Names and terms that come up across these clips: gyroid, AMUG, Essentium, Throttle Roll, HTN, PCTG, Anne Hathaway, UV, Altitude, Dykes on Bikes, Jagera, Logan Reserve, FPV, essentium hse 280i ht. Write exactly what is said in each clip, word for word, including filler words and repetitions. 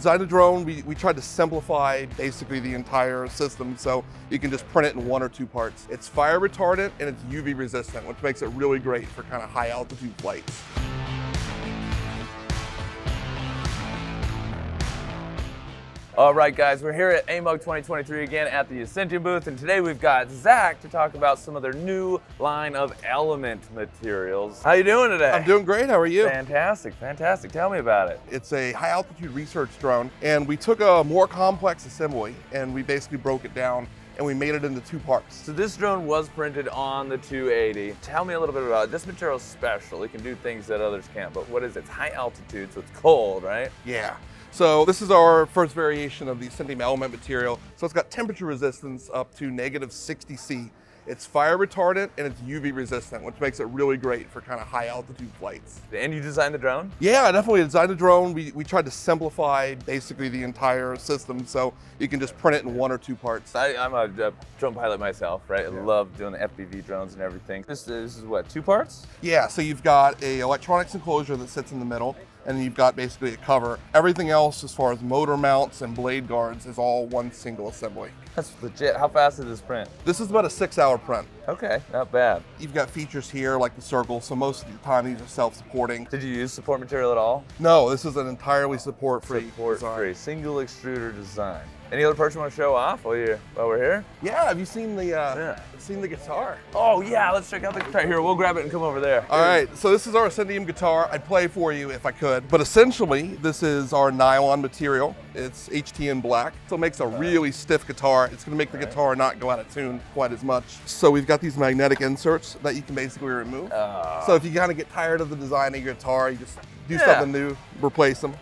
design a drone, we, we tried to simplify basically the entire system so you can just print it in one or two parts. It's fire retardant and it's U V resistant, which makes it really great for kind of high altitude flights. All right, guys, we're here at A M U G twenty twenty-three again at the Essentium booth, and today we've got Zach to talk about some of their new line of element materials. How you doing today? I'm doing great. How are you? Fantastic, fantastic. Tell me about it. It's a high-altitude research drone, and we took a more complex assembly, and we basically broke it down, and we made it into two parts. So this drone was printed on the two eighty. Tell me a little bit about it. This material is special. It can do things that others can't, but what is it? It's high altitude, so it's cold, right? Yeah. So this is our first variation of the Essentium element material. So it's got temperature resistance up to negative sixty C. It's fire retardant and it's U V resistant, which makes it really great for kind of high altitude flights. And you designed the drone? Yeah, I definitely designed the drone. We, we tried to simplify basically the entire system so you can just print it in one or two parts. I, I'm a, a drone pilot myself, right? I yeah. love doing the F P V drones and everything. This, this is what, two parts? Yeah, so you've got an electronics enclosure that sits in the middle, and you've got basically a cover. Everything else as far as motor mounts and blade guards is all one single assembly. That's legit. How fast is this print? This is about a six hour print. Okay, not bad. You've got features here like the circle, so most of the time these are self-supporting. Did you use support material at all? No, this is an entirely support-free support design. Free. Single extruder design. Any other parts you want to show off while, you're, while we're here? Yeah, have you seen the uh, yeah. seen the guitar? Oh yeah, let's check out the guitar. Here, we'll grab it and come over there. All right, so this is our Essentium guitar. I'd play for you if I could, but essentially this is our nylon material. It's H T N black, so it makes a really stiff guitar. It's going to make the guitar not go out of tune quite as much. So we've got these magnetic inserts that you can basically remove. Uh, so if you kind of get tired of the design of your guitar, you just do yeah. something new, replace them.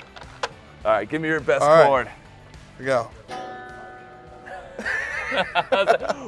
All right, give me your best right. chord. Here we go.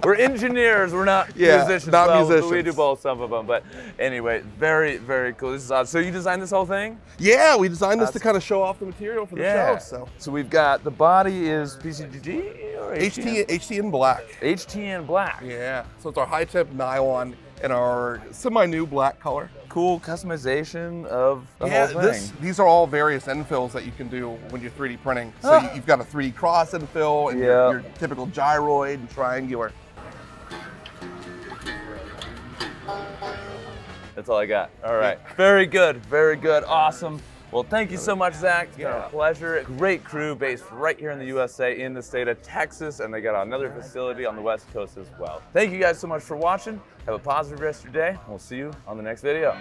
We're engineers, we're not yeah, musicians. Not well, musicians. We do both, some of them. But anyway, very, very cool. This is awesome. So you designed this whole thing? Yeah, we designed awesome. this to kind of show off the material for the yeah. show. So. so we've got the body is P C T G or H T N? H T N black. H T N black. Yeah. So it's our high temp nylon and our semi-new black color. Cool customization of the yeah, whole thing. This, these are all various infills that you can do when you're three D printing. So ah. you, you've got a three D cross infill and yep. your, your typical gyroid and triangular. That's all I got. All right. Yeah. Very good. Very good. Awesome. Well, thank you so much, Zach. It's been yeah. a pleasure. Great crew based right here in the U S A, in the state of Texas, and they got another facility on the West Coast as well. Thank you guys so much for watching. Have a positive rest of your day. We'll see you on the next video.